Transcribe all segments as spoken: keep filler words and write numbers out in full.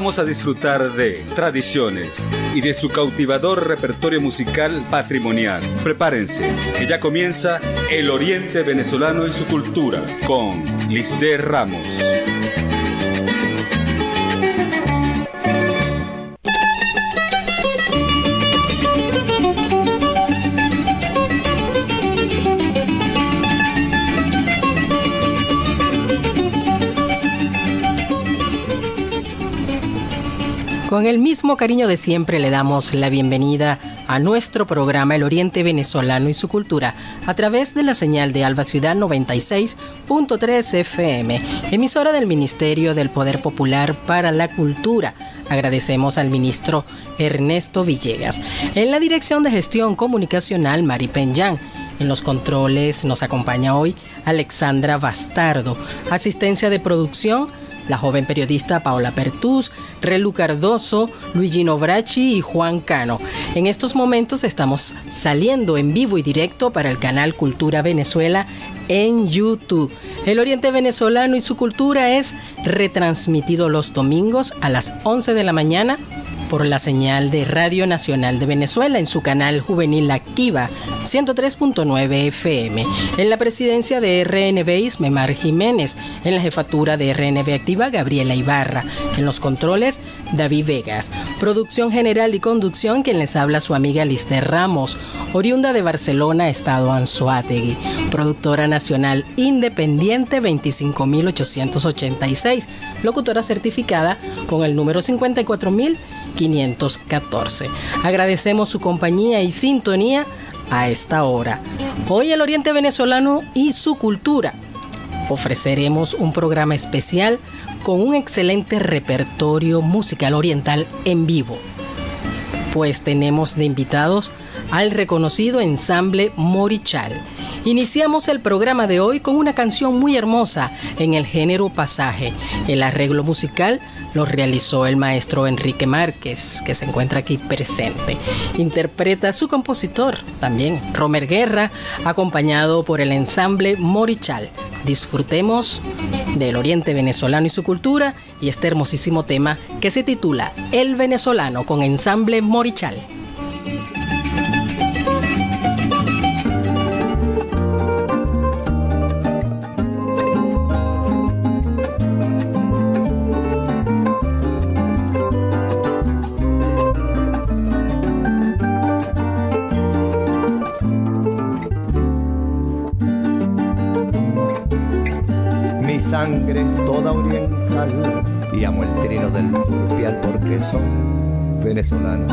Vamos a disfrutar de tradiciones y de su cautivador repertorio musical patrimonial. Prepárense, que ya comienza El Oriente Venezolano y su Cultura con Lisdhe de Ramos. Con el mismo cariño de siempre le damos la bienvenida a nuestro programa El Oriente Venezolano y su Cultura a través de la señal de Alba Ciudad noventa y seis punto tres F M, emisora del Ministerio del Poder Popular para la Cultura. Agradecemos al ministro Ernesto Villegas. En la Dirección de Gestión Comunicacional, Mari Penyán. En los controles nos acompaña hoy Alexandra Bastardo. Asistencia de producción, la joven periodista Paola Pertús, Relu Cardoso, Luigino Bracci y Juan Cano. En estos momentos estamos saliendo en vivo y directo para el canal Cultura Venezuela en YouTube. El Oriente Venezolano y su Cultura es retransmitido los domingos a las once de la mañana por la señal de Radio Nacional de Venezuela en su canal Juvenil Activa ciento tres punto nueve F M. En la presidencia de R N B Ismemar Jiménez, en la jefatura de R N B Activa Gabriela Ibarra, en los controles David Vegas. Producción general y conducción, quien les habla su amiga Lisdhe de Ramos, oriunda de Barcelona, Estado Anzoátegui. Productora nacional independiente veinticinco mil ochocientos ochenta y seis, locutora certificada con el número cincuenta y cuatro mil quinientos catorce. Agradecemos su compañía y sintonía a esta hora. Hoy El Oriente Venezolano y su Cultura. Ofreceremos un programa especial con un excelente repertorio musical oriental en vivo, pues tenemos de invitados al reconocido Ensamble Morichal. Iniciamos el programa de hoy con una canción muy hermosa en el género pasaje. El arreglo musical lo realizó el maestro Enrique Márquez, que se encuentra aquí presente. Interpreta su compositor, también Romer Guerra, acompañado por el Ensamble Morichal. Disfrutemos del Oriente Venezolano y su Cultura y este hermosísimo tema que se titula El Venezolano con Ensamble Morichal. Sangre toda oriental y amo el trino del turpial porque soy venezolano.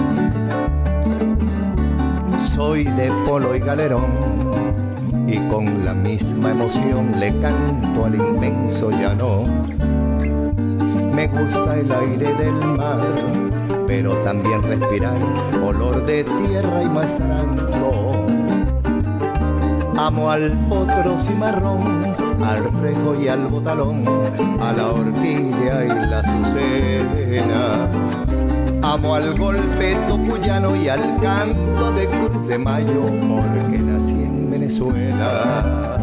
Soy de polo y galerón y con la misma emoción le canto al inmenso llano. Me gusta el aire del mar, pero también respirar olor de tierra y maestranco. Amo al potro cimarrón, al rejo y al botalón, a la orquídea y la azucena. Amo al golpe tocuyano y al canto de Cruz de Mayo, porque nací en Venezuela.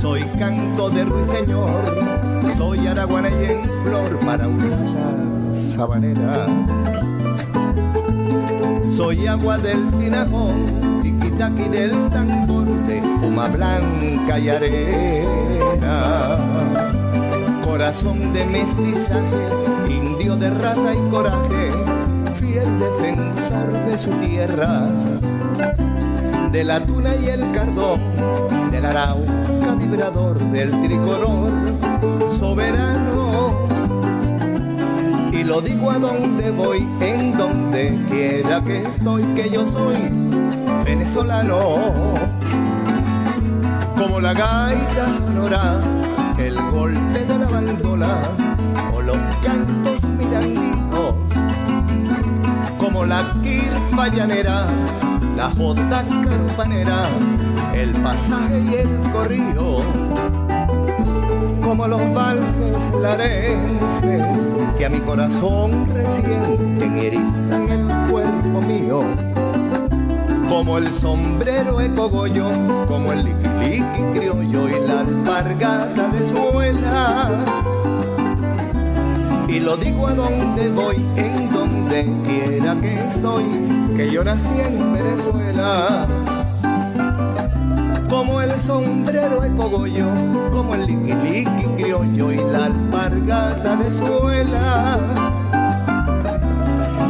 Soy canto de ruiseñor, soy araguana y en flor, maraujaca, sabanera. Soy agua del tinajón, tiquitaqui del tambor, de espuma blanca y arena. Corazón de mestizaje, indio de raza y coraje, fiel defensor de su tierra, de la tuna y el cardón, del arauca vibrador, del tricolor soberano. Y lo digo a donde voy, en donde quiera que estoy, que yo soy venezolano. Como la gaita sonora, el golpe de la bandola o los cantos mirandicos, como la quirpa llanera, la jota carupanera, el pasaje y el corrido, como los valses larenses que a mi corazón resienten y erizan el cuerpo mío, como el sombrero de cogollo, como el liqui-liqui criollo y la alpargata de suela. Y lo digo a donde voy, en donde quiera que estoy, que yo nací en Venezuela. Como el sombrero de cogollo, como el liqui-liqui criollo y la alpargata de suela.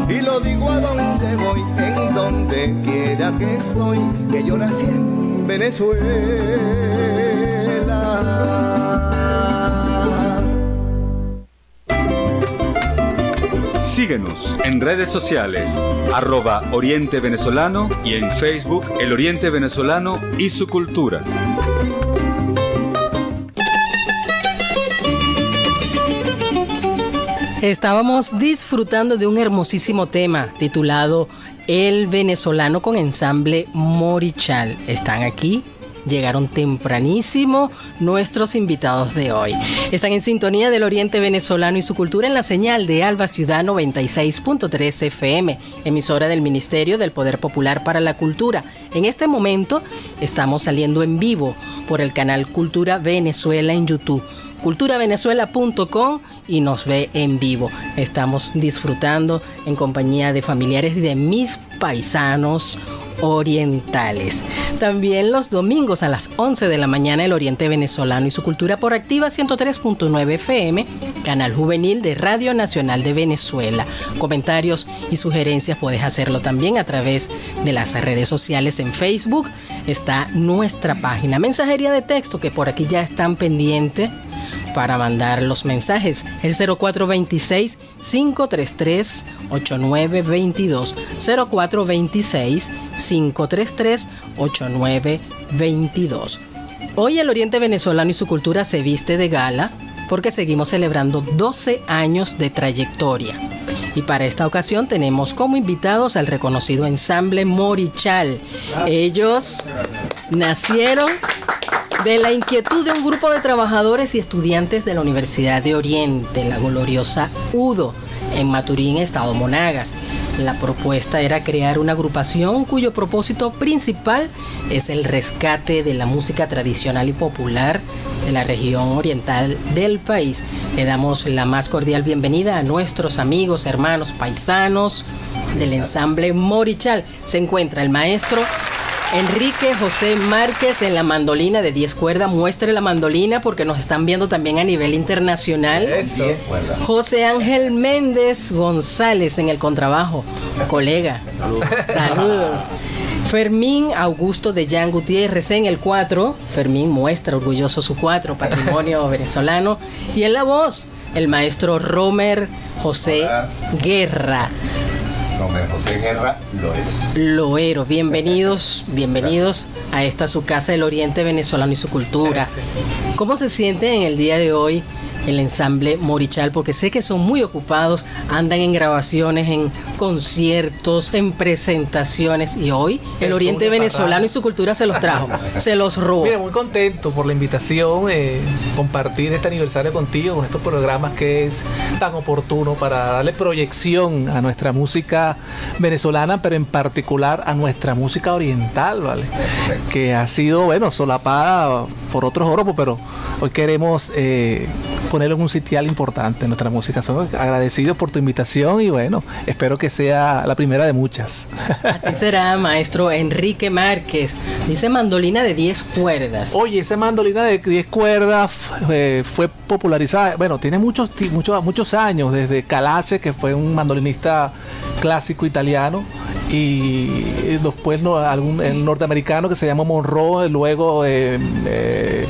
Y lo digo a donde voy, en donde quiera que estoy, que yo nací en Venezuela. Síguenos en redes sociales, arroba Oriente Venezolano y en Facebook El Oriente Venezolano y su Cultura. Estábamos disfrutando de un hermosísimo tema titulado El Venezolano con Ensamble Morichal. Están aquí, llegaron tempranísimo nuestros invitados de hoy. Están en sintonía del Oriente Venezolano y su Cultura en la señal de Alba Ciudad noventa y seis punto tres F M, emisora del Ministerio del Poder Popular para la Cultura. En este momento estamos saliendo en vivo por el canal Cultura Venezuela en YouTube, cultura venezuela punto com, y nos ve en vivo. Estamos disfrutando en compañía de familiares de mis paisanos orientales. También los domingos a las once de la mañana, El Oriente Venezolano y su Cultura por Activa ciento tres punto nueve F M, canal juvenil de Radio Nacional de Venezuela. Comentarios y sugerencias puedes hacerlo también a través de las redes sociales. En Facebook está nuestra página. Mensajería de texto, que por aquí ya están pendientes para mandar los mensajes, el cero cuatro dos seis, cinco tres tres, ocho nueve dos dos, cero cuatro dos seis, cinco tres tres, ocho nueve dos dos. Hoy El Oriente Venezolano y su Cultura se viste de gala porque seguimos celebrando doce años de trayectoria. Y para esta ocasión tenemos como invitados al reconocido Ensamble Morichal. Ellos nacieron de la inquietud de un grupo de trabajadores y estudiantes de la Universidad de Oriente, la gloriosa U D O, en Maturín, Estado Monagas. La propuesta era crear una agrupación cuyo propósito principal es el rescate de la música tradicional y popular de la región oriental del país. Le damos la más cordial bienvenida a nuestros amigos, hermanos, paisanos del Ensamble Morichal. Se encuentra el maestro Enrique José Márquez en la mandolina de diez cuerdas. Muestre la mandolina porque nos están viendo también a nivel internacional. Eso. José Ángel Méndez González en el contrabajo. Colega, saludos. Saludos. Fermín Augusto de Jongh Gutiérrez en el cuatro. Fermín muestra orgulloso su cuatro, patrimonio venezolano. Y en la voz, el maestro Romer José Hola. Guerra. Romer José Guerra, Loero. Loero, bienvenidos, bienvenidos a esta su casa, El Oriente Venezolano y su Cultura. ¿Cómo se siente en el día de hoy el Ensamble Morichal? Porque sé que son muy ocupados, andan en grabaciones, en conciertos, en presentaciones, y hoy el Oriente Venezolano y su Cultura se los trajo, se los robó. Mira, muy contento por la invitación, eh, compartir este aniversario contigo, con estos programas que es tan oportuno para darle proyección a nuestra música venezolana, pero en particular a nuestra música oriental, ¿vale? Perfecto. Que ha sido, bueno, solapada por otros grupos, pero hoy queremos eh, ponerlo en un sitial importante en nuestra música. Somos agradecidos por tu invitación y bueno, espero que sea la primera de muchas. Así será, maestro Enrique Márquez. Dice mandolina de diez cuerdas. Oye, esa mandolina de diez cuerdas eh, fue popularizada, bueno, tiene muchos, muchos, muchos años, desde Calace, que fue un mandolinista clásico italiano, y después no, algún, el norteamericano que se llamó Monroe, luego eh, eh,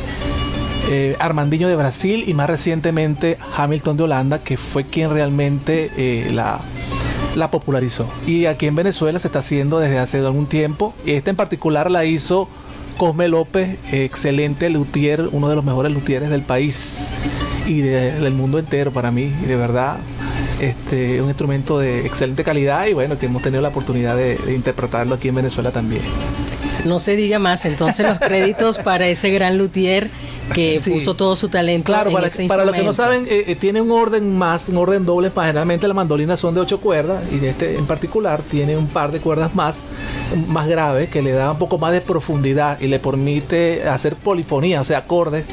Eh, Armandinho de Brasil y más recientemente Hamilton de Holanda, que fue quien realmente eh, la, la popularizó. Y aquí en Venezuela se está haciendo desde hace algún tiempo, y esta en particular la hizo Cosme López, eh, excelente luthier, uno de los mejores luthieres del país y de, del mundo entero para mí, y de verdad este, un instrumento de excelente calidad, y bueno, que hemos tenido la oportunidad de, de interpretarlo aquí en Venezuela también. pues no se diga más. Entonces los créditos para ese gran luthier que sí. puso todo su talento. Claro, en para, ese para los que no saben, eh, tiene un orden más, un orden doble. Generalmente las mandolinas son de ocho cuerdas y de este en particular tiene un par de cuerdas más, más graves, que le da un poco más de profundidad y le permite hacer polifonía, o sea, acordes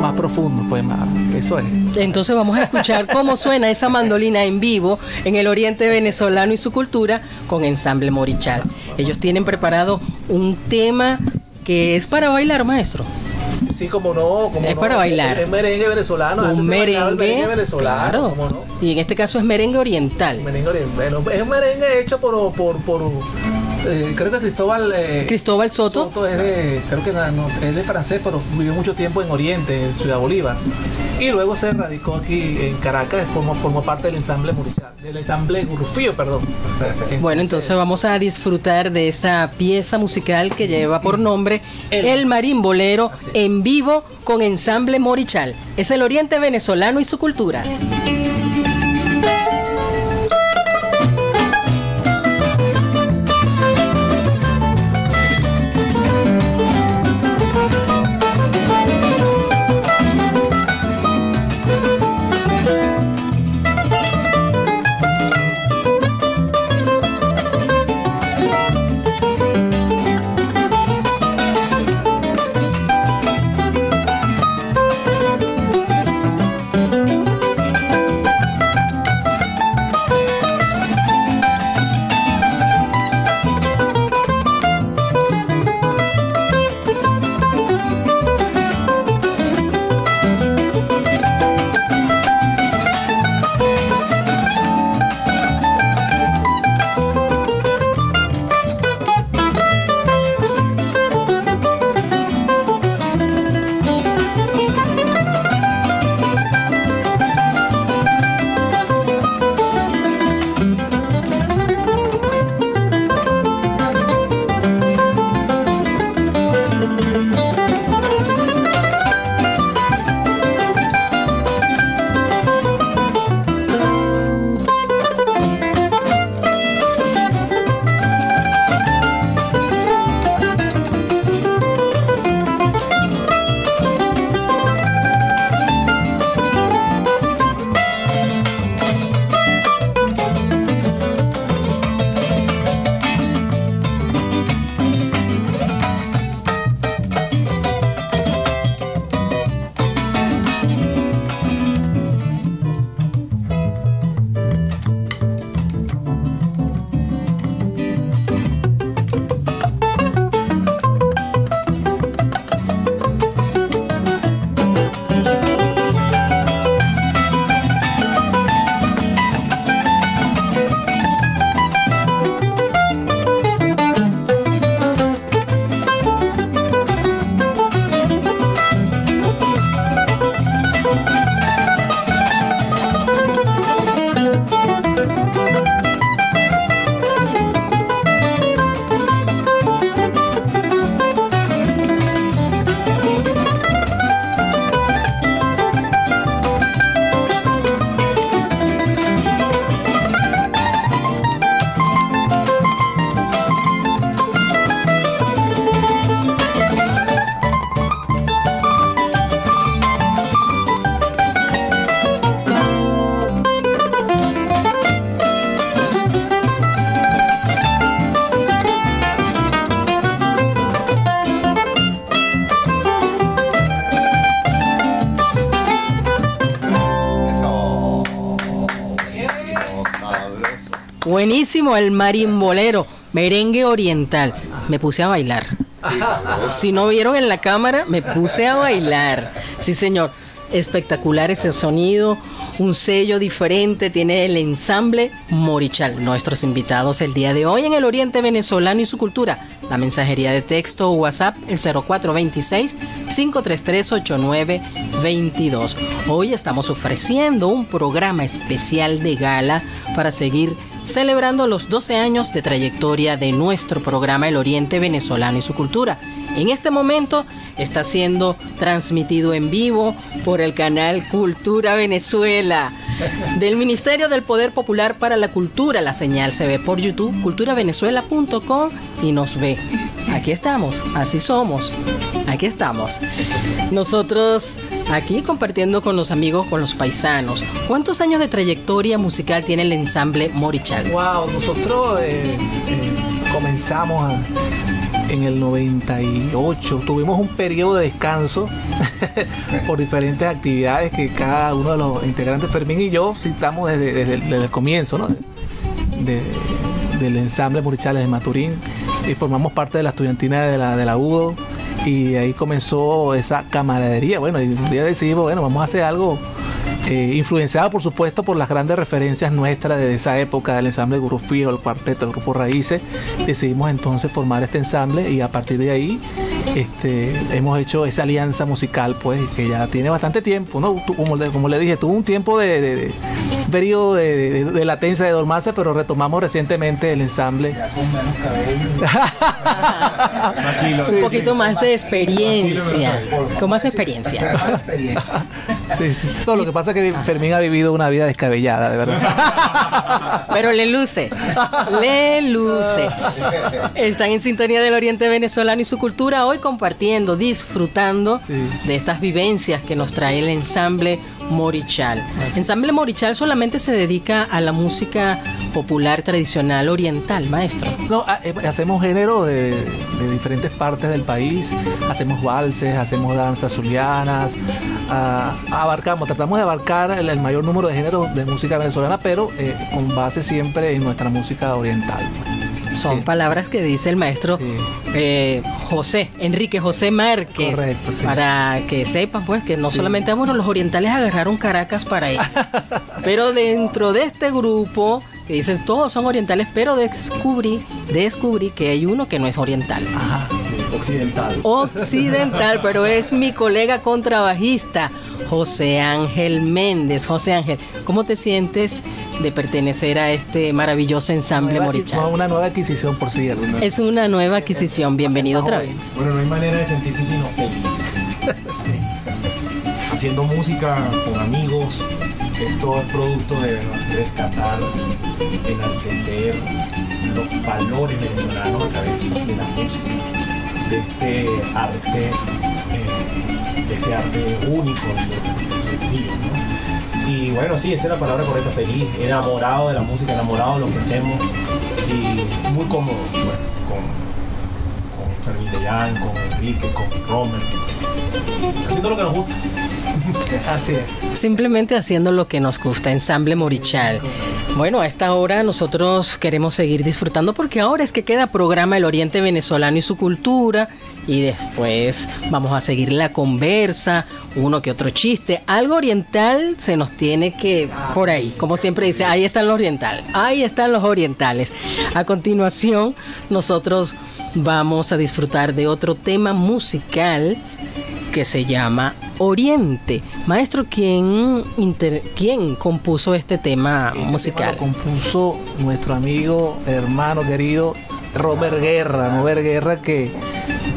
más profundos, pues más, eso es. Entonces vamos a escuchar cómo suena esa mandolina en vivo en el Oriente Venezolano y su Cultura con Ensamble Morichal. Ellos tienen preparado un tema que es para bailar, maestro. Sí, como no, como es no, para bailar. Es merengue venezolano, un merengue, merengue venezolano, claro. No. Y en este caso es merengue oriental. Merengue oriental. Bueno, es un merengue hecho por por, por eh, creo que Cristóbal eh, Cristóbal Soto. Soto es de, creo que no, es de francés, pero vivió mucho tiempo en Oriente, en Ciudad Bolívar. Y luego se radicó aquí en Caracas, formó, formó parte del ensamble Morichal, del ensamble Gurufío, perdón. Entonces, bueno, entonces vamos a disfrutar de esa pieza musical que lleva por nombre El, el Marimbolero en vivo con Ensamble Morichal. Es el Oriente Venezolano y su Cultura. Buenísimo, el marimbolero, merengue oriental. Me puse a bailar. Si no vieron en la cámara, me puse a bailar. Sí, señor. Espectacular ese sonido, un sello diferente tiene el ensamble Morichal. Nuestros invitados el día de hoy en el Oriente Venezolano y su Cultura. La mensajería de texto o WhatsApp el cero cuatro dos seis, cinco tres tres, ocho nueve dos dos. Hoy estamos ofreciendo un programa especial de gala para seguir celebrando los doce años de trayectoria de nuestro programa El Oriente Venezolano y su Cultura. En este momento está siendo transmitido en vivo por el canal Cultura Venezuela del Ministerio del Poder Popular para la Cultura. La señal se ve por YouTube, cultura venezuela punto com, y nos ve aquí estamos, así somos, aquí estamos. Nosotros aquí compartiendo con los amigos, con los paisanos. ¿Cuántos años de trayectoria musical tiene el Ensamble Morichal? Wow, nosotros eh, eh, comenzamos a... En el noventa y ocho tuvimos un periodo de descanso por diferentes actividades que cada uno de los integrantes, Fermín y yo, citamos desde, desde, desde el comienzo, ¿no? de, del Ensamble Morichal de Maturín, y formamos parte de la estudiantina de la, de la U D O, y ahí comenzó esa camaradería. Bueno, y un día decidimos, bueno, vamos a hacer algo. Eh, influenciada por supuesto por las grandes referencias nuestras de esa época, del ensamble Gurufío, el cuarteto, el grupo Raíces, decidimos entonces formar este ensamble, y a partir de ahí este, hemos hecho esa alianza musical, pues, que ya tiene bastante tiempo, ¿no? Como, como le dije, tuvo un tiempo de, de, de periodo de, de, de latencia, de dormancia, pero retomamos recientemente el ensamble. Ya con menos cabello. Sí, un poquito sí. más de experiencia, con más experiencia. Sí, sí. No, lo que pasa que Fermín ha vivido una vida descabellada, de verdad. Pero le luce, le luce. Están en sintonía del Oriente Venezolano y su cultura, hoy compartiendo, disfrutando sí. de estas vivencias que nos trae el Ensamble Morichal. Así. Ensamble Morichal solamente se dedica a la música popular tradicional oriental, maestro. No, hacemos género de, de diferentes partes del país, hacemos valses, hacemos danzas zulianas, a, abarcamos, tratamos de abarcar el, el mayor número de géneros de música venezolana, pero eh, con base siempre en nuestra música oriental. Son sí. palabras que dice el maestro sí. eh, José, Enrique José Márquez. Correcto, sí. Para que sepan, pues, que no sí. solamente, bueno, los orientales agarraron Caracas para ello. Pero dentro de este grupo, que dicen todos son orientales, pero descubrí, descubrí que hay uno que no es oriental. Ajá, sí, occidental. Occidental, pero es mi colega contrabajista, José Ángel Méndez. José Ángel, ¿cómo te sientes de pertenecer a este maravilloso ensamble nueva, Morichal? No, una nueva adquisición, por cierto. ¿No? Es una nueva adquisición, bienvenido otra vez. Bueno, no hay manera de sentirse sino feliz. Haciendo música con amigos, esto es producto de rescatar, enaltecer los valores venezolanos a través de la música, de este arte. De este arte único, de, de, de, ¿no? Y bueno, sí, esa es la palabra correcta, feliz, enamorado de la música, enamorado de lo que hacemos, y muy cómodo, bueno, con Fermín Augusto, con Enrique, con Romer, haciendo lo que nos gusta. Así es. Simplemente haciendo lo que nos gusta, Ensamble Morichal. Bueno, a esta hora nosotros queremos seguir disfrutando, porque ahora es que queda programa El Oriente Venezolano y su Cultura, y después vamos a seguir la conversa, uno que otro chiste, algo oriental se nos tiene que, por ahí, como siempre dice, ahí están los orientales, ahí están los orientales. A continuación, nosotros vamos a disfrutar de otro tema musical que se llama Oriente. Maestro, ¿quién, inter... ¿quién compuso este tema este musical? Tema lo compuso nuestro amigo, hermano querido, Robert Guerra. Robert Guerra, que,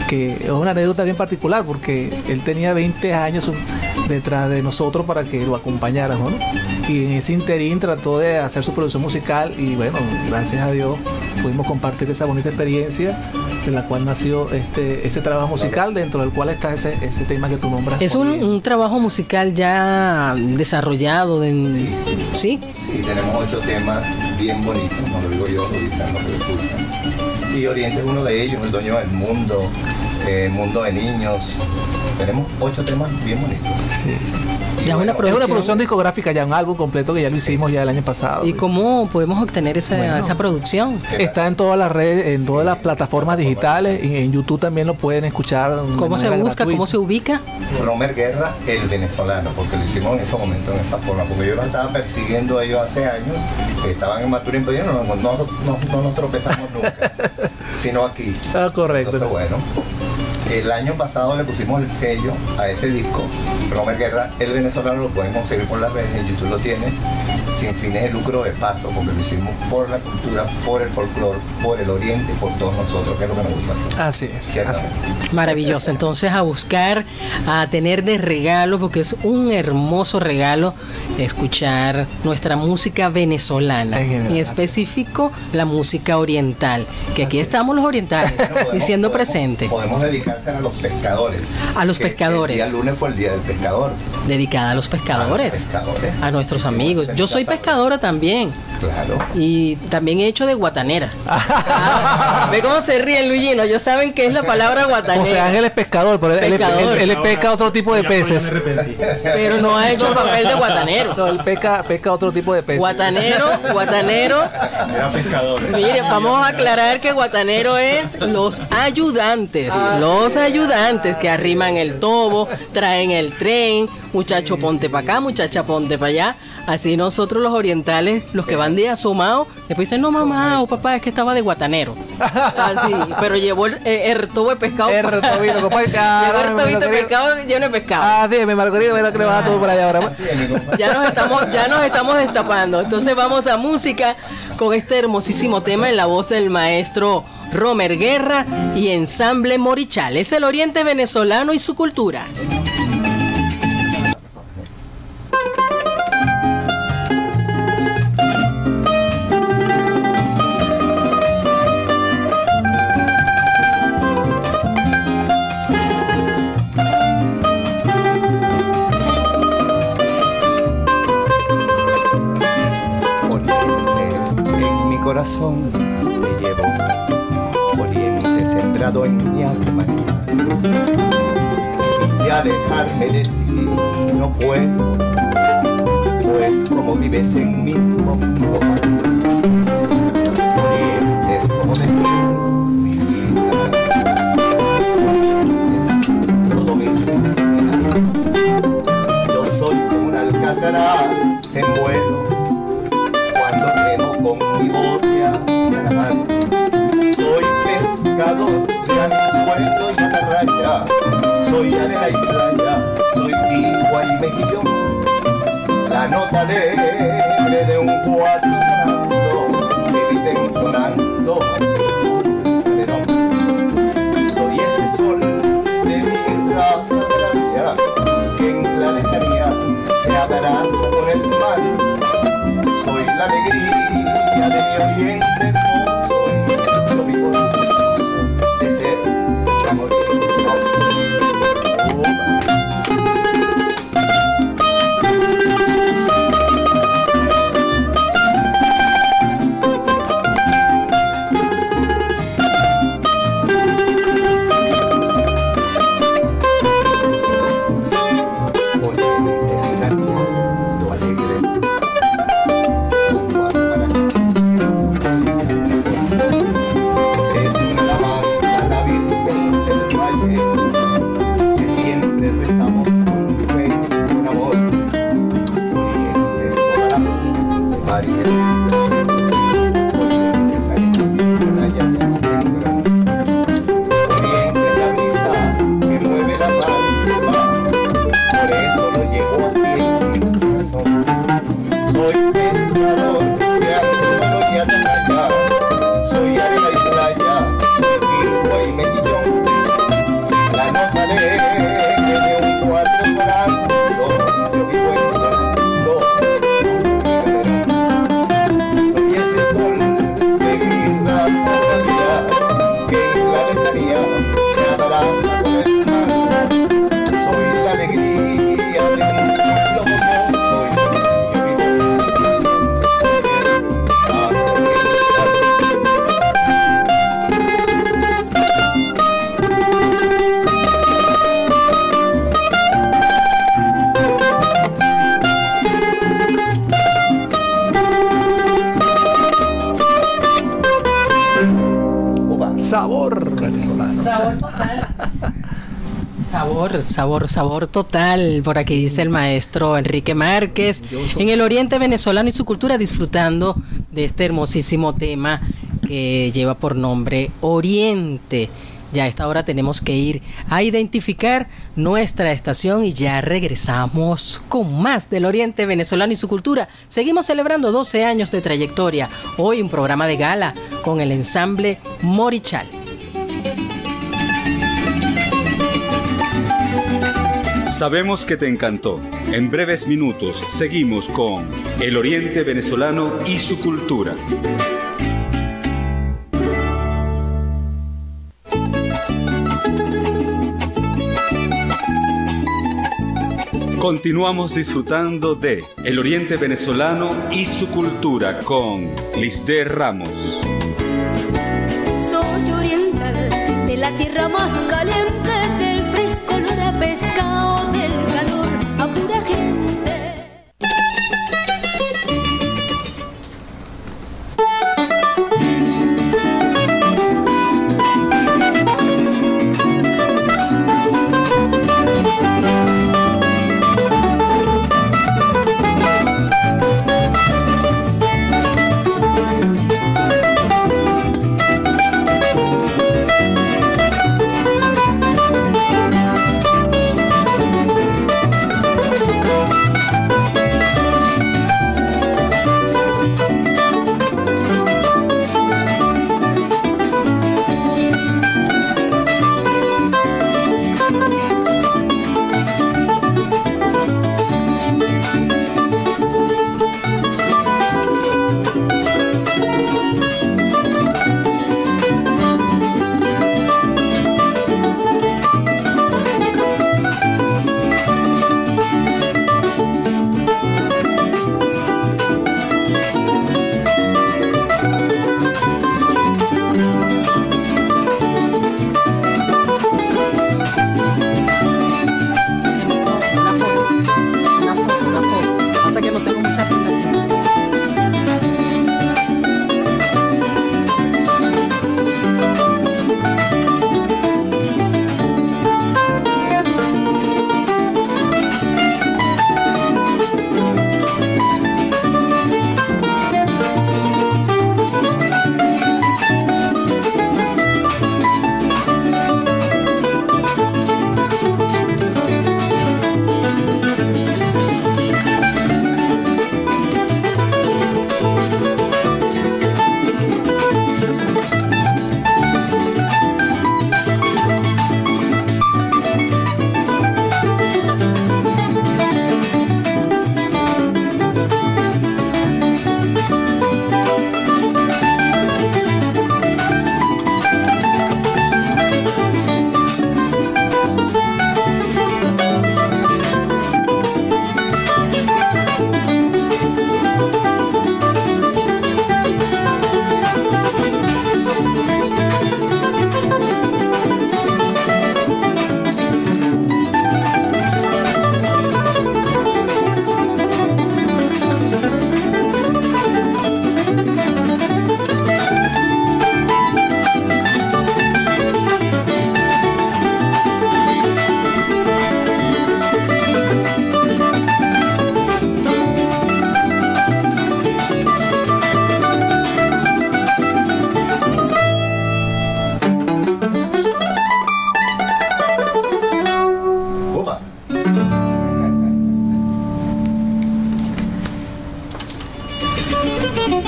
que es una anécdota bien particular, porque él tenía veinte años detrás de nosotros para que lo acompañáramos, ¿no? Y en ese interín trató de hacer su producción musical, y bueno, gracias a Dios pudimos compartir esa bonita experiencia, en la cual nació este, ese trabajo musical, dentro del cual está ese, ese tema que tú nombras. Es un, un trabajo musical ya desarrollado. De... Sí, sí. ¿Sí? Sí, tenemos ocho temas bien bonitos, no lo digo yo, lo dicen los que. Y Oriente es uno de ellos, El Dueño del Mundo, eh, Mundo de Niños. Tenemos ocho temas bien bonitos. Sí, sí. Ya bueno, una producción. Es una producción discográfica, ya un álbum completo que ya lo hicimos ya el año pasado. ¿Y, ¿y? cómo podemos obtener esa, bueno, esa producción? Está en todas las redes, en todas sí, las plataformas digitales, y en YouTube también lo pueden escuchar. ¿Cómo se busca? Gratuita. ¿Cómo se ubica? Romer Guerra, El Venezolano, porque lo hicimos en ese momento, en esa forma, porque yo los estaba persiguiendo a ellos hace años, estaban en Maturín, pero no, no, no, no nos tropezamos nunca, sino aquí. Ah, correcto. Entonces, bueno. El año pasado le pusimos el sello a ese disco, Romer Guerra, el venezolano, lo pueden conseguir por las redes, en YouTube lo tiene, sin fines de lucro de paso, porque lo hicimos por la cultura, por el folclore, por el oriente, por todos nosotros, que es lo que nos gusta hacer. Así es, así es. Maravilloso, entonces a buscar, a tener de regalo, porque es un hermoso regalo escuchar nuestra música venezolana, en, general, en específico la música oriental, que aquí estamos los orientales, bueno, podemos, diciendo podemos, presente. Podemos dedicarse a los pescadores. A los que, pescadores. El día lunes fue el día del pescador. Dedicada a los pescadores. A, los pescadores. A nuestros sí, amigos. Yo soy pescadora también. Claro. Y también he hecho de guatanera. Ah, ve cómo se ríen, Luigino. Ellos saben qué es la palabra guatanera. José Ángel es pescador, pero pescador. Él, él, él, él pesca otro tipo de peces. Pero no ha hecho el papel de guatanero. No, él pesca, pesca otro tipo de peces. Guatanero, guatanero. Era pescador. Mire, vamos a aclarar que guatanero es los ayudantes. Ah, los sí. ayudantes que arriman el tobo, traen el tren. Muchacho, sí, ponte sí. para acá, muchacha, ponte para allá. Así nosotros los orientales, los que van de asomado, después dicen, no mamá o papá, es que estaba de guatanero. Así, pero llevó el, el, el tobo de pescado. El tobito, compadre. Llevó el tobito de pescado lleno de pescado. Ah, dime, Margarita, mira que le vas a todo por allá ahora. Ya nos estamos, ya nos estamos destapando. Entonces vamos a música con este hermosísimo tema en la voz del maestro Romer Guerra y Ensamble Morichal. Es el Oriente Venezolano y su Cultura. Corazón te llevo, oriente sembrado en mi alma estás, y ya dejarme de ti no puedo, pues como vives en mí conmigo más, oriente es como decir mi vida, oriente es todo mi felicidad, yo soy como una alcatraz en vuelo, con mi boca hacia la mano. Soy pescador, gran sueldo y atarraya. Soy arena y playa, soy pigua y mejillón. La nota alegre de un cuatro sonando que vive entonando un verón. Soy ese sol de mi raza atarraya que en la lejanía se abraza con el mar. Soy la alegría de mi oriente no soy, lo vivo de ser la morir. Sabor, sabor total, por aquí dice el maestro Enrique Márquez, en el Oriente Venezolano y su Cultura, disfrutando de este hermosísimo tema que lleva por nombre Oriente, Ya a esta hora tenemos que ir a identificar nuestra estación y ya regresamos con más del Oriente Venezolano y su Cultura. Seguimos celebrando doce años de trayectoria. Hoy un programa de gala con el Ensamble Morichal. Sabemos que te encantó. En breves minutos seguimos con El Oriente Venezolano y su Cultura. Continuamos disfrutando de El Oriente Venezolano y su Cultura con Lisdhe Ramos. Soy oriental de la tierra más caliente del fresco olor a pescado, del calor a pura gente.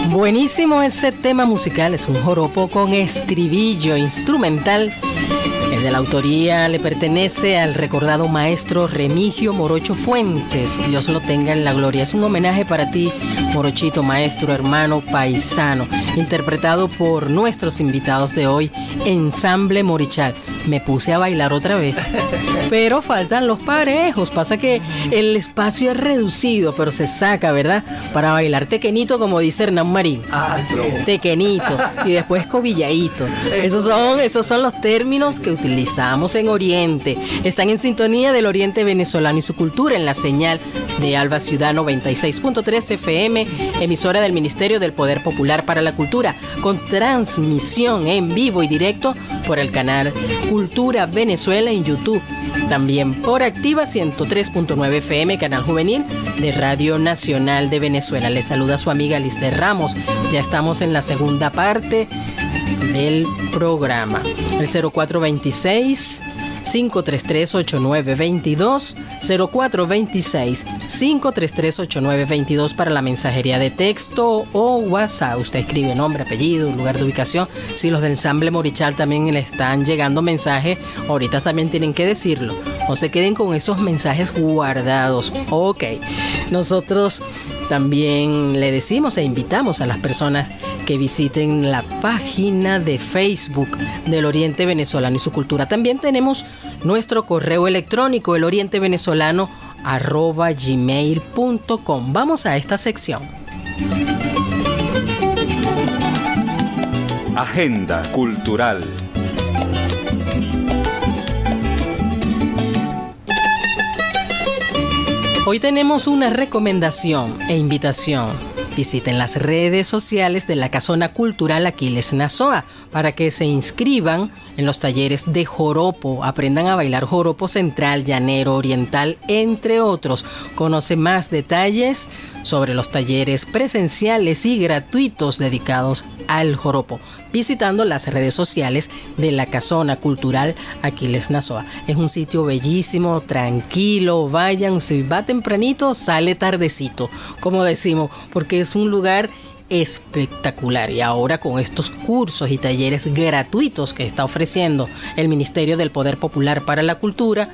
Buenísimo ese tema musical, es un joropo con estribillo instrumental. El de la autoría le pertenece al recordado maestro Remigio Morocho Fuentes. Dios lo tenga en la gloria. Es un homenaje para ti, Morochito, maestro, hermano, paisano. Interpretado por nuestros invitados de hoy, Ensamble Morichal. Me puse a bailar otra vez, pero faltan los parejos. Pasa que el espacio es reducido, pero se saca, ¿verdad? Para bailar tequenito, como dice Hernán Marín. Ah, sí. Tequenito y después cobilladito. Esos son, esos son los términos que utilizamos en Oriente. Están en sintonía del Oriente Venezolano y su Cultura en la señal de Alba Ciudad noventa y seis punto tres F M, emisora del Ministerio del Poder Popular para la Cultura, con transmisión en vivo y directo por el canal Cultura Venezuela en YouTube. También por Activa ciento tres punto nueve F M, canal juvenil de Radio Nacional de Venezuela. Les saluda su amiga Lisdhe Ramos. Ya estamos en la segunda parte del programa. El cero cuatro veintiséis, cinco treinta y tres, ochenta y nueve veintidós, cero cuatro veintiséis, cinco treinta y tres, ochenta y nueve veintidós para la mensajería de texto o WhatsApp. Usted escribe nombre, apellido, lugar de ubicación. Si los del Ensamble Morichal también le están llegando mensajes, ahorita también tienen que decirlo. No se queden con esos mensajes guardados. Ok, nosotros también le decimos e invitamos a las personas que visiten la página de Facebook del Oriente Venezolano y su Cultura. También tenemos nuestro correo electrónico, elorientevenezolano arroba gmail punto com. Vamos a esta sección. Agenda cultural. Hoy tenemos una recomendación e invitación. Visiten las redes sociales de la Casona Cultural Aquiles Nazoa para que se inscriban en los talleres de joropo, aprendan a bailar joropo central, llanero, oriental, entre otros. Conoce más detalles sobre los talleres presenciales y gratuitos dedicados al joropo, visitando las redes sociales de la Casona Cultural Aquiles Nazoa. Es un sitio bellísimo, tranquilo, vayan, si va tempranito, sale tardecito, como decimos, porque es un lugar espectacular. Y ahora con estos cursos y talleres gratuitos que está ofreciendo el Ministerio del Poder Popular para la Cultura,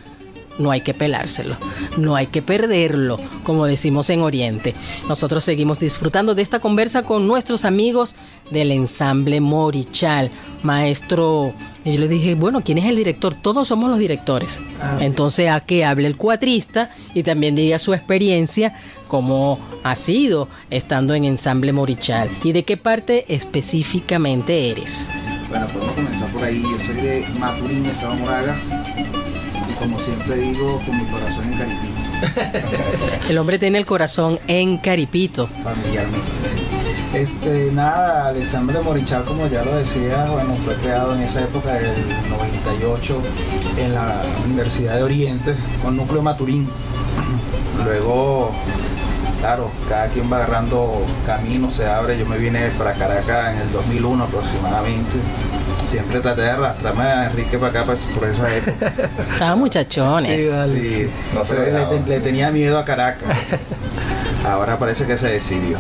no hay que pelárselo, no hay que perderlo, como decimos en Oriente. Nosotros seguimos disfrutando de esta conversa con nuestros amigos del Ensamble Morichal. Maestro, yo le dije, bueno, ¿quién es el director? Todos somos los directores. Ah, sí. Entonces, a que hable el cuatrista y también diga su experiencia, cómo ha sido estando en Ensamble Morichal y de qué parte específicamente eres. Bueno, podemos comenzar por ahí. Yo soy de Maturín, Estado Moragas. Como siempre digo, con mi corazón en Caripito. El hombre tiene el corazón en Caripito. Familiarmente, sí. Este, nada, el Ensamble Morichal, como ya lo decía, bueno, fue creado en esa época del noventa y ocho en la Universidad de Oriente, con núcleo Maturín. Luego, claro, cada quien va agarrando camino, se abre. Yo me vine para Caracas en el dos mil uno aproximadamente. Siempre traté de arrastrarme a Enrique para acá por esa época. Estaban muchachones. Sí, vale. Sí, sí. No sé, le, le tenía miedo a Caracas. Ahora parece que se decidió.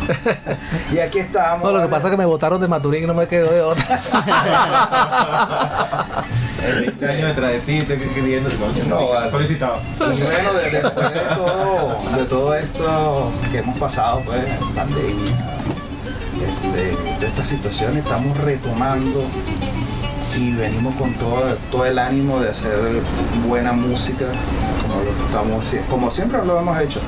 Y aquí estamos. No, lo ¿vale? que pasa es que me botaron de Maturín y no me quedó de otra. El extraño detrás de ti, te escribiendo el coche. No, vale. Solicitado. Bueno, después de todo, de todo esto que hemos pasado, pues, pandemia, este, de esta situación, estamos retomando. Y venimos con todo, todo el ánimo de hacer buena música, como, lo estamos, como siempre lo hemos hecho.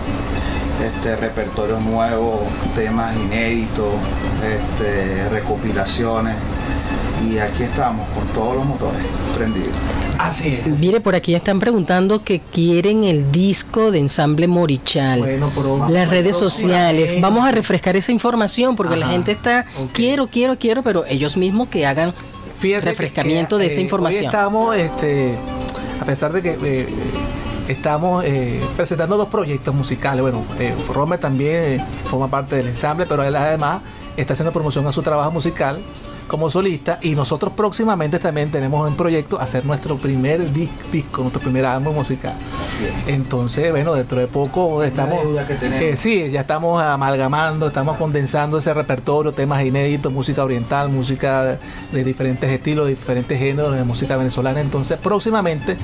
Este, repertorios nuevos, temas inéditos, este, recopilaciones. Y aquí estamos con todos los motores prendidos. Así es. Mire, por aquí están preguntando que quieren el disco de Ensamble Morichal. Bueno, pero las redes sociales. Vamos a refrescar esa información porque ajá, la gente está, okay, quiero, quiero, quiero, pero ellos mismos que hagan. Fíjate, refrescamiento que, de esa eh, información. Hoy estamos, este, a pesar de que eh, estamos eh, presentando dos proyectos musicales. Bueno, eh, Romer también eh, forma parte del ensamble, pero él además está haciendo promoción a su trabajo musical como solista. Y nosotros próximamente también tenemos en proyecto hacer nuestro primer disc, disco, nuestro primer álbum musical. Entonces, bueno, dentro de poco estamos que eh, sí, ya estamos amalgamando, estamos ah. condensando ese repertorio, temas inéditos, música oriental, música de diferentes estilos, de diferentes géneros, de música venezolana. Entonces próximamente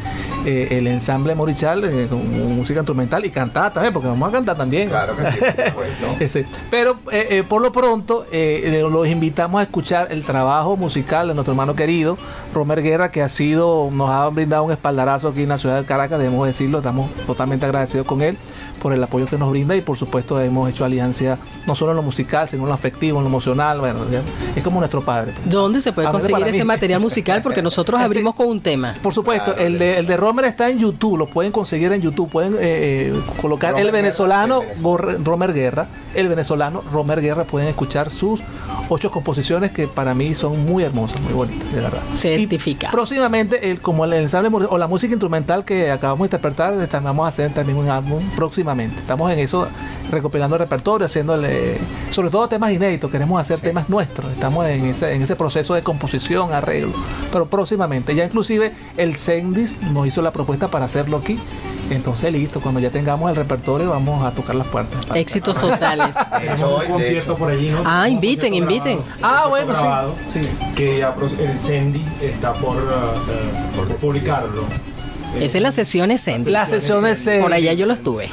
eh, el Ensamble Morichal, eh, con música instrumental y cantada también, porque vamos a cantar también. Claro que sí, pues, ¿no? Sí. Pero eh, eh, por lo pronto eh, los invitamos a escuchar el trabajo musical de nuestro hermano querido Romer Guerra, que ha sido, nos ha brindado un espaldarazo aquí en la ciudad de Caracas, debemos decirlo. Estamos totalmente agradecidos con él por el apoyo que nos brinda, y por supuesto hemos hecho alianza no solo en lo musical, sino en lo afectivo, en lo emocional. Bueno, es como nuestro padre. ¿Dónde se puede conseguir ese mí? material musical? Porque nosotros abrimos con un tema. Por supuesto, claro, el, de, el de Romer está en YouTube, lo pueden conseguir en YouTube. Pueden eh, colocar Romer el venezolano Guerra, Romer Guerra, el venezolano Romer Guerra. Pueden escuchar sus ocho composiciones que para mí son muy hermosas, muy bonitas, de verdad. Certificado. Próximamente, el, como el ensamble o la música instrumental que acabamos de interpretar, vamos a hacer también un álbum próxima internamente. Estamos en eso, recopilando el repertorio, haciéndole, sobre todo temas inéditos, queremos hacer sí. temas nuestros, estamos en ese, en ese proceso de composición, arreglo, pero próximamente, ya inclusive el Sendis nos hizo la propuesta para hacerlo aquí, entonces listo, cuando ya tengamos el repertorio vamos a tocar las puertas. Éxitos totales. Un concierto por allí, ¿no? Ah, inviten, inviten. Grabado, ah, bueno, grabado, sí. sí. Que el Sendis está por, uh, por publicarlo. Esa es la sesión Ensemble. La sesión Ensemble. Por allá yo lo estuve.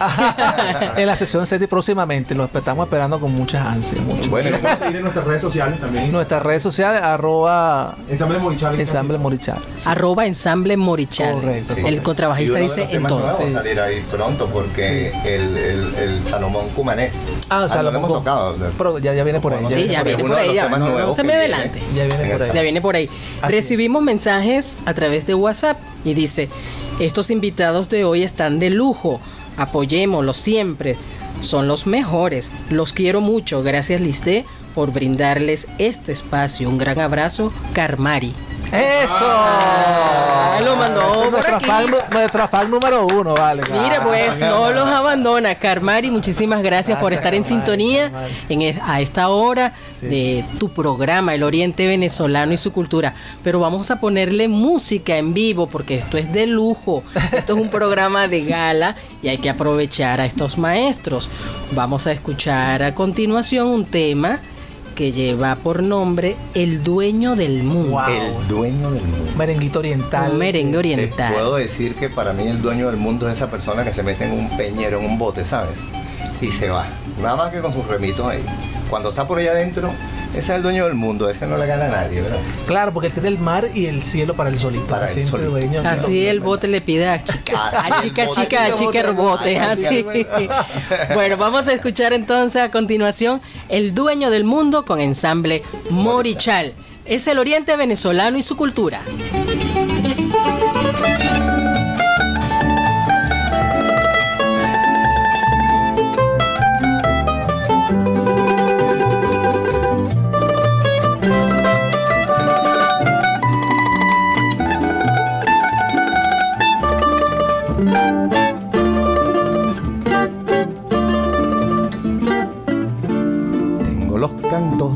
En la sesión Ensemble próximamente. Lo estamos esperando con muchas ansias. Mucho. Bueno, vamos a seguir en nuestras redes sociales también. Nuestras redes sociales, arroba... Ensamble Morichal. Ensamble Morichal. Sí. Arroba Ensamble Morichal. Correcto. Sí. El contrabajista dice entonces. Vamos a salir ahí pronto porque sí. el, el, el Salomón Cumanés. Ah, o sea, ah, lo hemos tocado. Pero ya, ya viene por ahí. Sí, ya viene por ahí. No se me adelante. Ya viene por ahí. Ya viene por ahí. Recibimos mensajes a través de WhatsApp y dice... Estos invitados de hoy están de lujo, apoyémoslos siempre, son los mejores, los quiero mucho, gracias Lisdhe por brindarles este espacio, un gran abrazo, Carmari. ¡Eso! Ah, lo mandó por nuestra, aquí. Fan, nuestra fan número uno, vale. Mira, pues ah, no los abandona. Carmari, muchísimas gracias, gracias por estar Carmari, en sintonía Carmari. En, a esta hora sí. de tu programa, El Oriente Venezolano y su Cultura. Pero vamos a ponerle música en vivo porque esto es de lujo. Esto es un programa de gala y hay que aprovechar a estos maestros. Vamos a escuchar a continuación un tema que lleva por nombre El Dueño del Mundo. Wow. El Dueño del Mundo. Merenguito oriental. Un merengue oriental. Te puedo decir que para mí el dueño del mundo es esa persona que se mete en un peñero, en un bote, ¿sabes? Y se va. Nada más que con sus remitos ahí. Cuando está por allá adentro, ese es el dueño del mundo. Ese no le gana a nadie, ¿verdad? Claro, porque este es el mar y el cielo para el solito. Para el solito. Dueño, así claro. El bote le pide a chica, a chica, bote, chica, a chica el bote. Así. Bueno, vamos a escuchar entonces a continuación El Dueño del Mundo con Ensamble Morichal. Es El Oriente Venezolano y su Cultura.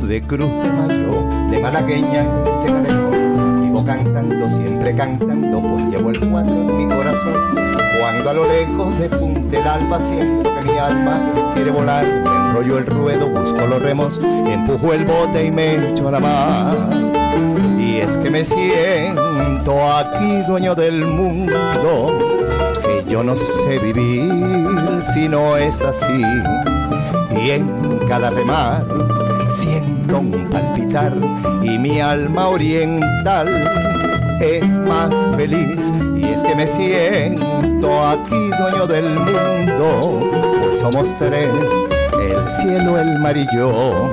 De Cruz de Mayo, de Malagueña, se calentó, vivo cantando, siempre cantando, pues llevo el cuadro en mi corazón. Cuando a lo lejos de punta el alba siento que mi alma quiere volar, me enrollo el ruedo, busco los remos, empujo el bote y me echo a la mar. Y es que me siento aquí dueño del mundo, que yo no sé vivir si no es así. Y en cada remar siento un palpitar y mi alma oriental es más feliz. Y es que me siento aquí dueño del mundo, pues somos tres, el cielo, el mar y yo.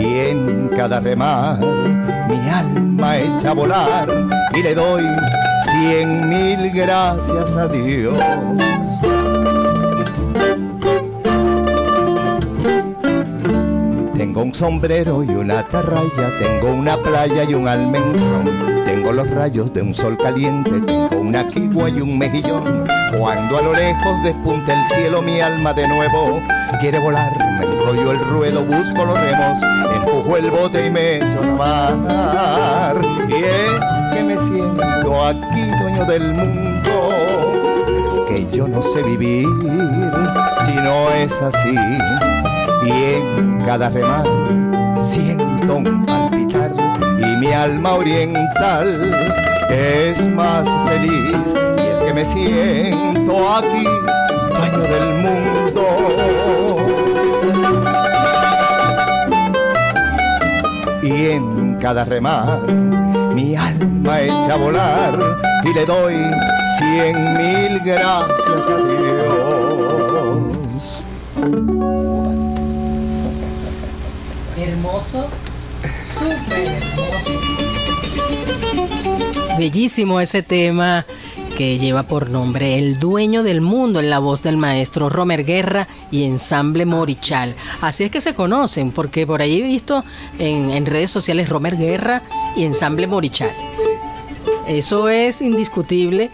Y en cada remar mi alma echa a volar y le doy cien mil gracias a Dios. Tengo un sombrero y una atarraya, tengo una playa y un almendrón, tengo los rayos de un sol caliente, tengo una quigua y un mejillón. Cuando a lo lejos despunta el cielo, mi alma de nuevo quiere volar, me enrollo el ruedo, busco los remos, empujo el bote y me echo a nadar. Y es que me siento aquí dueño del mundo, que yo no sé vivir si no es así. Y en cada remar siento un palpitar y mi alma oriental es más feliz. Y es que me siento aquí dueño del mundo. Y en cada remar mi alma echa a volar y le doy cien mil gracias a Dios. Hermoso, súper hermoso. Bellísimo ese tema que lleva por nombre El Dueño del Mundo en la voz del maestro Romer Guerra y Ensamble Morichal. Así es que se conocen, porque por ahí he visto en, en redes sociales Romer Guerra y Ensamble Morichal. Eso es indiscutible.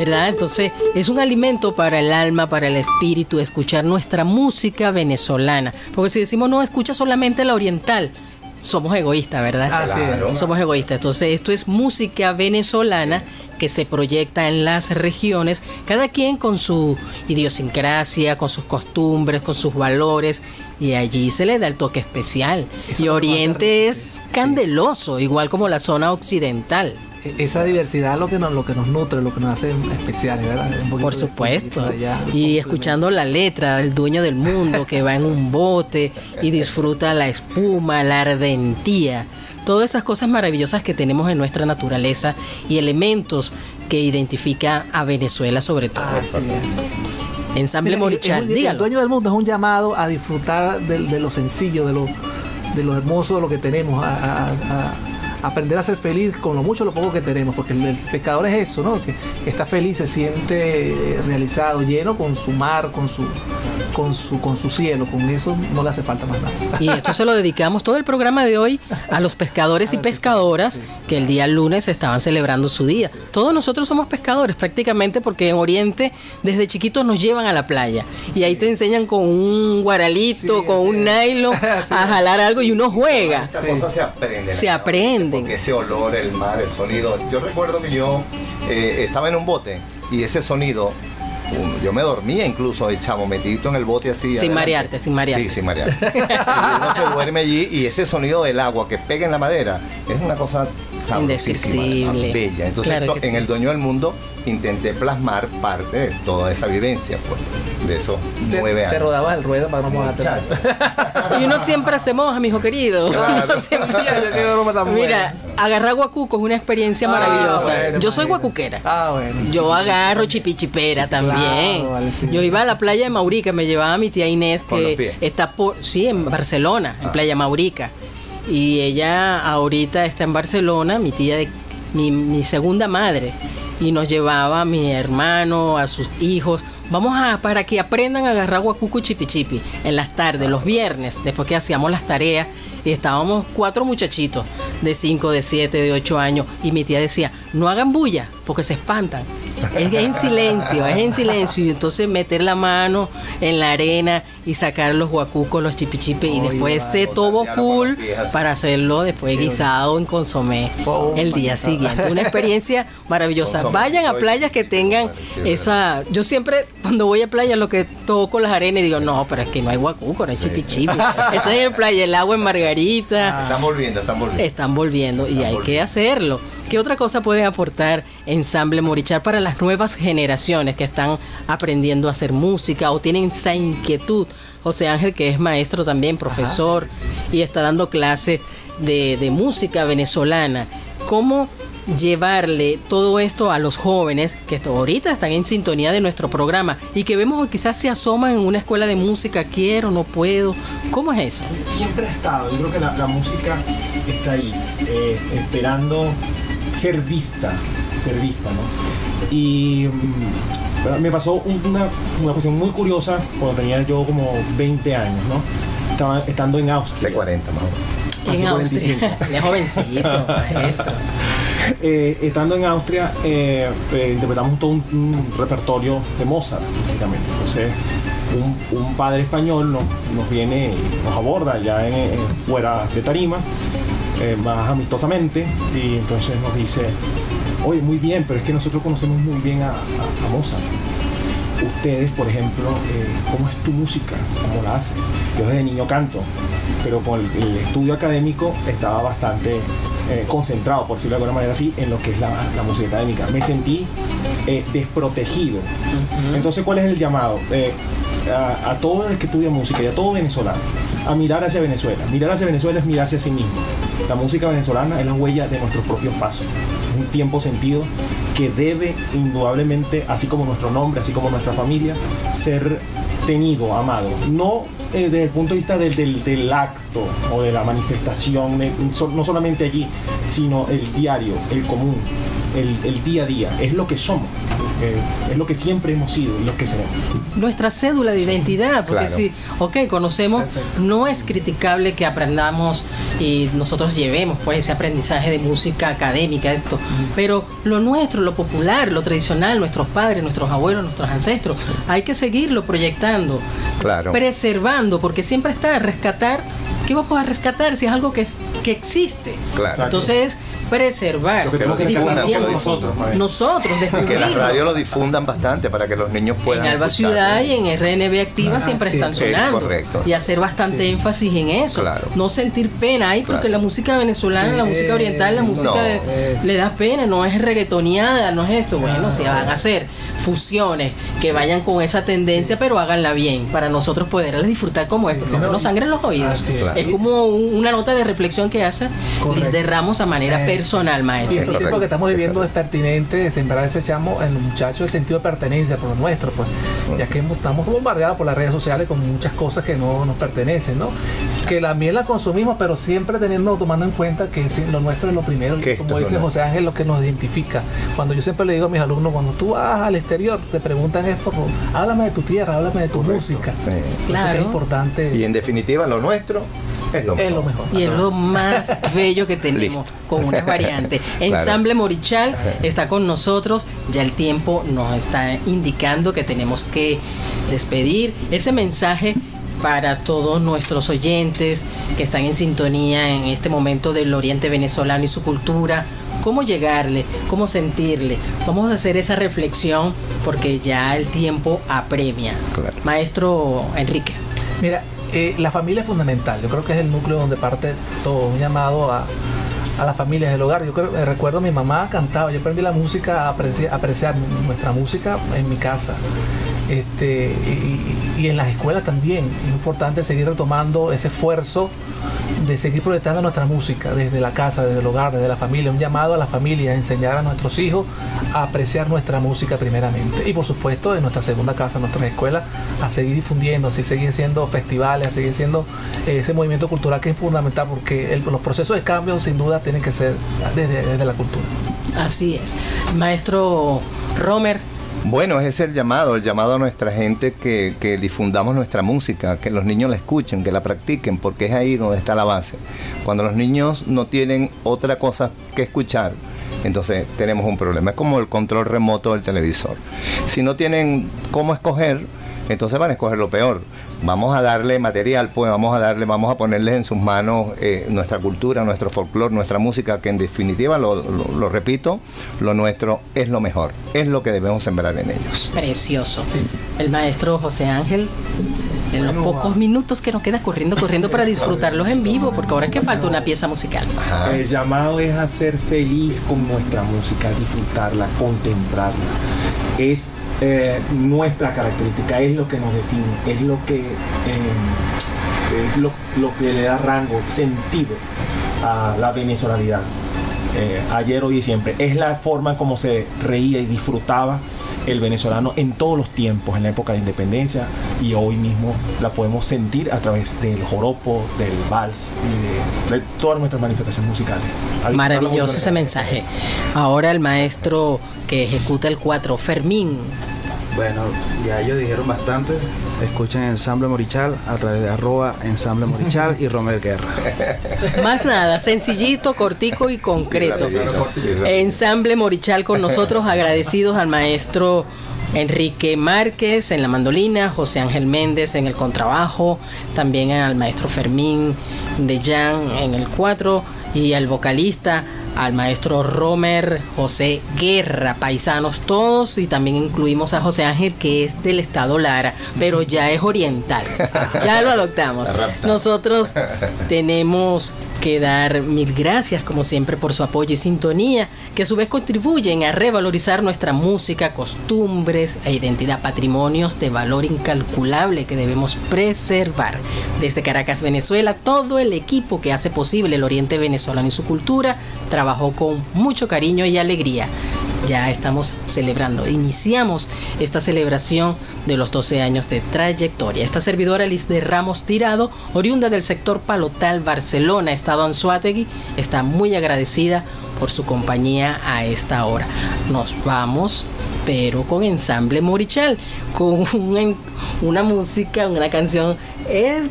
¿verdad? Entonces es un alimento para el alma, para el espíritu, escuchar nuestra música venezolana, porque si decimos no, escucha solamente la oriental, somos egoístas, ¿verdad? Ah, claro. Sí, somos egoístas. Entonces esto es música venezolana que se proyecta en las regiones, cada quien con su idiosincrasia, con sus costumbres, con sus valores, y allí se le da el toque especial. Eso y Oriente es candeloso, sí, igual como la zona occidental. Esa diversidad es lo que nos, lo que nos nutre, lo que nos hace especiales, ¿verdad? Por supuesto. Allá, y escuchando la letra, el dueño del mundo que va en un bote y disfruta la espuma, la ardentía, todas esas cosas maravillosas que tenemos en nuestra naturaleza y elementos que identifica a Venezuela sobre todo. Así es. Ensamble Morichal, dígalo. El dueño del mundo es un llamado a disfrutar de, de lo sencillo, de lo, de lo hermoso, de lo que tenemos, a, a, a aprender a ser feliz con lo mucho o lo poco que tenemos, porque el, el pescador es eso, ¿no? Que, que está feliz, se siente realizado, lleno con su mar, con su, con su, con su cielo, con eso no le hace falta más nada. Y esto se lo dedicamos todo el programa de hoy a los pescadores y pescadoras, sí, que el día lunes estaban celebrando su día. Sí. Todos nosotros somos pescadores prácticamente, porque en Oriente desde chiquitos nos llevan a la playa y ahí sí, te enseñan con un guaralito, sí, con un es. nylon sí, a jalar algo y uno juega. Esta sí. cosa se aprende. Se aprende. Porque ese olor, el mar, el sonido. Yo recuerdo que yo eh, estaba en un bote y ese sonido, um, yo me dormía incluso, echamos metidito en el bote así. Sin adelante. marearte, sin marearte. Sí, sin marearte. Uno se duerme allí y ese sonido del agua que pega en la madera es una cosa sabrosísima, bella. Entonces, claro esto, sí. en El Dueño del Mundo intenté plasmar parte de toda esa vivencia, pues, de esos nueve años. Te rodabas el ruedo para no mojarte. Y uno siempre se moja, mijo querido. Claro. Uno siempre... Mira, agarrar guacuco es una experiencia ah, maravillosa. Bueno, yo soy guacuquera. Ah, bueno. Yo agarro chipichipera sí, también. Claro, vale, sí. Yo iba a la playa de Maurica, me llevaba a mi tía Inés, que está por, sí, en Barcelona, ah. en Playa Maurica. Y ella ahorita está en Barcelona, mi tía de mi, mi segunda madre. Y nos llevaba a mi hermano, a sus hijos. Vamos a, para que aprendan a agarrar guacuco y chipichipi en las tardes, los viernes, después que hacíamos las tareas. Y estábamos cuatro muchachitos de cinco, de siete, de ocho años. Y mi tía decía, no hagan bulla, porque se espantan. Es en silencio, es en silencio. Y entonces meter la mano en la arena y sacar los guacucos, los chipichipes. Y después ese tobo full para hacerlo después guisado en consomé el día siguiente. Una experiencia maravillosa. Vayan a playas que tengan esa... Yo siempre cuando voy a playa lo que toco las arenas y digo, no, pero es que no hay guacuco, no hay chipichipi. Eso es en playa, el agua en Margarita. Están volviendo, están volviendo. Están volviendo y hay que hacerlo. ¿Qué otra cosa puede aportar Ensamble Morichal para las nuevas generaciones que están aprendiendo a hacer música o tienen esa inquietud? José Ángel, que es maestro también, profesor, ajá, y está dando clases de, de música venezolana. ¿Cómo llevarle todo esto a los jóvenes que ahorita están en sintonía de nuestro programa y que vemos que quizás se asoman en una escuela de música, quiero, no puedo? ¿Cómo es eso? Siempre ha estado, yo creo que la, la música está ahí, eh, esperando... ser vista, ser vista, ¿no? Y bueno, me pasó una, una cuestión muy curiosa cuando tenía yo como veinte años, ¿no? Estaba estando en Austria. Hace cuarenta, más o menos. En Austria. Es jovencito, maestro. Eh, estando en Austria, eh, eh, interpretamos todo un, un repertorio de Mozart, básicamente. Entonces, un, un padre español nos, nos viene, nos aborda ya en, en, fuera de tarima, Eh, más amistosamente, y entonces nos dice, oye, muy bien, pero es que nosotros conocemos muy bien a, a, a Mozart. Ustedes, por ejemplo, eh, ¿cómo es tu música? ¿Cómo la hacen? Yo desde niño canto, pero con el, el estudio académico estaba bastante eh, concentrado, por decirlo de alguna manera así, en lo que es la, la música académica. Me sentí eh, desprotegido. Uh-huh. Entonces, ¿cuál es el llamado? Eh, a, a todo el que estudia música y a todo venezolano, a mirar hacia Venezuela. Mirar hacia Venezuela es mirarse a sí mismo. La música venezolana es la huella de nuestros propios pasos. Es un tiempo sentido que debe indudablemente, así como nuestro nombre, así como nuestra familia, ser tenido, amado. No eh, desde el punto de vista del, del, del acto o de la manifestación, de, no solamente allí, sino el diario, el común, el, el día a día. Es lo que somos. eh, es lo que siempre hemos sido y lo que seremos. Nuestra cédula de sí, identidad, porque claro. si, ok, conocemos, perfecto. No es criticable que aprendamos y nosotros llevemos pues ese aprendizaje de música académica, esto, pero lo nuestro, lo popular, lo tradicional, nuestros padres, nuestros abuelos, nuestros ancestros, sí. hay que seguirlo proyectando, claro. preservando, porque siempre está a rescatar. ¿Qué vamos a rescatar si es algo que, es, que existe? Claro. Entonces, preservar. Lo que lo difundan, lo nosotros, nosotros que las radios lo difundan bastante para que los niños puedan. En Alba Ciudad y en R N B Activa ah, siempre sí. están sonando. Es correcto. Y hacer bastante sí. énfasis en eso. Claro. No sentir pena ahí, porque claro. la música venezolana, sí. la música oriental, la música no. de, le da pena, no es reggaetoneada, no es esto. Bueno, no, se van a hacer fusiones que vayan con esa tendencia, sí. pero háganla bien, para nosotros poderlas disfrutar como es, porque no nos sangren los oídos. Ah, sí. claro. Es como un, una nota de reflexión que hace Lisdhe Ramos a manera eh. personal. personal, maestro. Y estos tiempos que estamos viviendo es pertinente de sembrar ese chamo en los muchachos el sentido de pertenencia por lo nuestro, pues, ya que estamos bombardeados por las redes sociales con muchas cosas que no nos pertenecen, ¿no? Que la miel la consumimos, pero siempre teniendo, tomando en cuenta que lo nuestro es lo primero, como dice José Ángel, lo que nos identifica. Cuando yo siempre le digo a mis alumnos, cuando tú vas al exterior, te preguntan esto, háblame de tu tierra, háblame de tu Correcto. música. Sí. Claro. Es importante. Y en definitiva, lo nuestro es lo mejor. Es lo mejor. Y es lo más bello que tenemos. Listo. Con unas variantes. Ensamble Morichal está con nosotros. Ya el tiempo nos está indicando que tenemos que despedir. Ese mensaje para todos nuestros oyentes que están en sintonía en este momento del Oriente Venezolano y su cultura. ¿Cómo llegarle? ¿Cómo sentirle? Vamos a hacer esa reflexión porque ya el tiempo apremia. Claro. Maestro Enrique. Mira, eh, la familia es fundamental. Yo creo que es el núcleo donde parte todo. Un llamado a... a las familias del hogar. Yo creo, eh, recuerdo mi mamá cantaba, yo aprendí la música a apreciar, apreciar nuestra música en mi casa, este, y, y en las escuelas también. Es importante seguir retomando ese esfuerzo de seguir proyectando nuestra música desde la casa, desde el hogar, desde la familia. Un llamado a la familia, a enseñar a nuestros hijos a apreciar nuestra música primeramente, y por supuesto en nuestra segunda casa, en nuestras escuelas, a seguir difundiendo, a seguir siendo festivales, a seguir siendo ese movimiento cultural que es fundamental, porque el, los procesos de cambio sin duda tienen que ser desde, desde la cultura. Así es. Maestro Romer. Bueno, ese es el llamado, el llamado a nuestra gente que, que difundamos nuestra música, que los niños la escuchen, que la practiquen, porque es ahí donde está la base. Cuando los niños no tienen otra cosa que escuchar, entonces tenemos un problema. Es como el control remoto del televisor. Si no tienen cómo escoger, entonces van a escoger lo peor. Vamos a darle material, pues vamos a darle, vamos a ponerles en sus manos eh, nuestra cultura, nuestro folclore, nuestra música, que en definitiva, lo, lo, lo repito, lo nuestro es lo mejor, es lo que debemos sembrar en ellos. Precioso. Sí. El maestro José Ángel, en bueno, los pocos ah. minutos que nos queda corriendo, corriendo para disfrutarlos en vivo, porque ahora es que falta una pieza musical. Ajá. El llamado es a ser feliz con nuestra música, disfrutarla, contemplarla. Es Eh, nuestra característica, es lo que nos define, es lo que, eh, es lo, lo que le da rango, sentido a la venezolanidad. Eh, ayer, hoy y siempre. Es la forma como se reía y disfrutaba el venezolano en todos los tiempos, en la época de la independencia, y hoy mismo la podemos sentir a través del joropo, del vals y de, de todas nuestras manifestaciones musicales. Maravilloso ese mensaje. Ahora el maestro que ejecuta el cuatro, Fermín. Bueno, ya ellos dijeron bastante. Escuchen Ensamble Morichal a través de arroba Ensamble Morichal y Romer Guerra. Más nada, sencillito, cortico y concreto. Ensamble Morichal con nosotros, agradecidos al maestro Enrique Márquez en la mandolina, José Ángel Méndez en el contrabajo, también al maestro Fermín de Jan en el cuatro y al vocalista, al maestro Romer José Guerra, paisanos todos, y también incluimos a José Ángel, que es del estado Lara, pero ya es oriental, ya lo adoptamos. Nosotros tenemos que dar mil gracias como siempre por su apoyo y sintonía, que a su vez contribuyen a revalorizar nuestra música, costumbres e identidad, patrimonios de valor incalculable que debemos preservar. Desde Caracas, Venezuela, todo el equipo que hace posible el Oriente Venezolano y su cultura trabajó con mucho cariño y alegría. Ya estamos celebrando, iniciamos esta celebración de los doce años de trayectoria. Esta servidora, Lisdhe Ramos Tirado, oriunda del sector Palotal, Barcelona, estado Anzoátegui, está muy agradecida por su compañía a esta hora. Nos vamos pero con Ensamble Morichal, con una, una música, una canción, eh,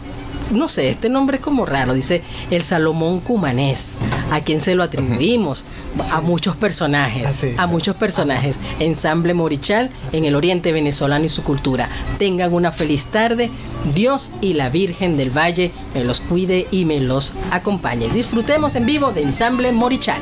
no sé, este nombre es como raro, dice el Salomón Cumanés, a quien se lo atribuimos, sí, a muchos personajes, ah, sí, a muchos personajes, Ensamble Morichal, ah, sí, en el Oriente Venezolano y su Cultura. Tengan una feliz tarde, Dios y la Virgen del Valle me los cuide y me los acompañe. Disfrutemos en vivo de Ensamble Morichal.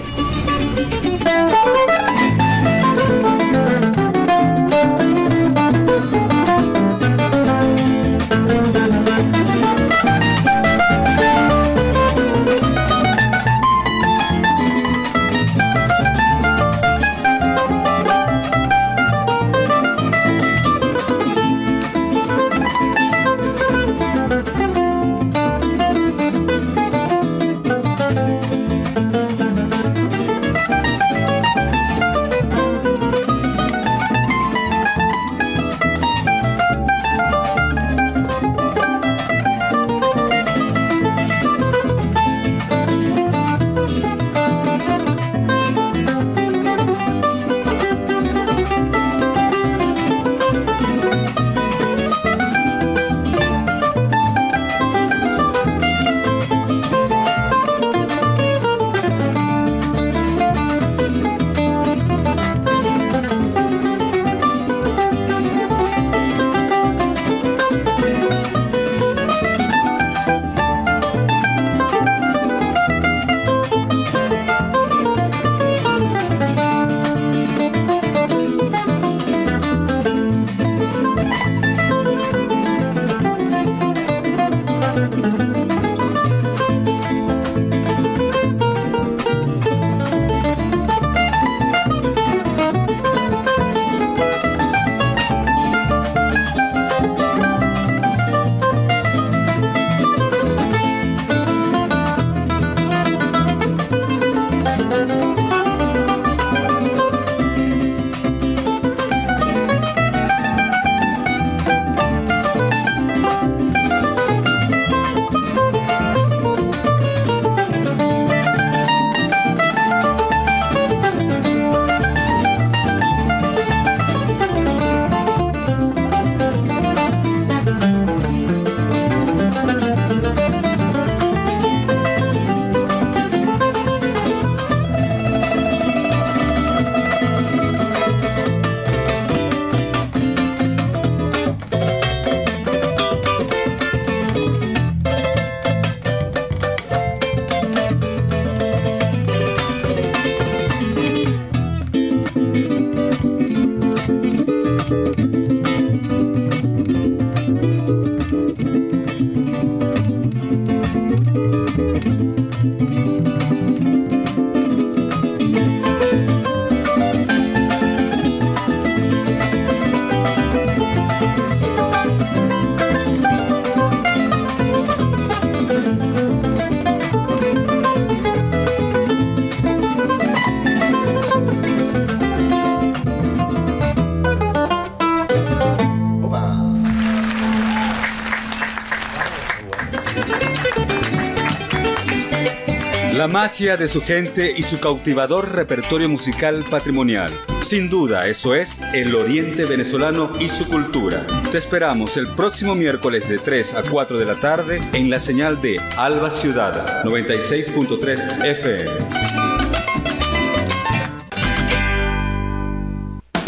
La magia de su gente y su cautivador repertorio musical patrimonial. Sin duda, eso es El Oriente Venezolano y su Cultura. Te esperamos el próximo miércoles de tres a cuatro de la tarde en la señal de Alba Ciudad, noventa y seis punto tres F M.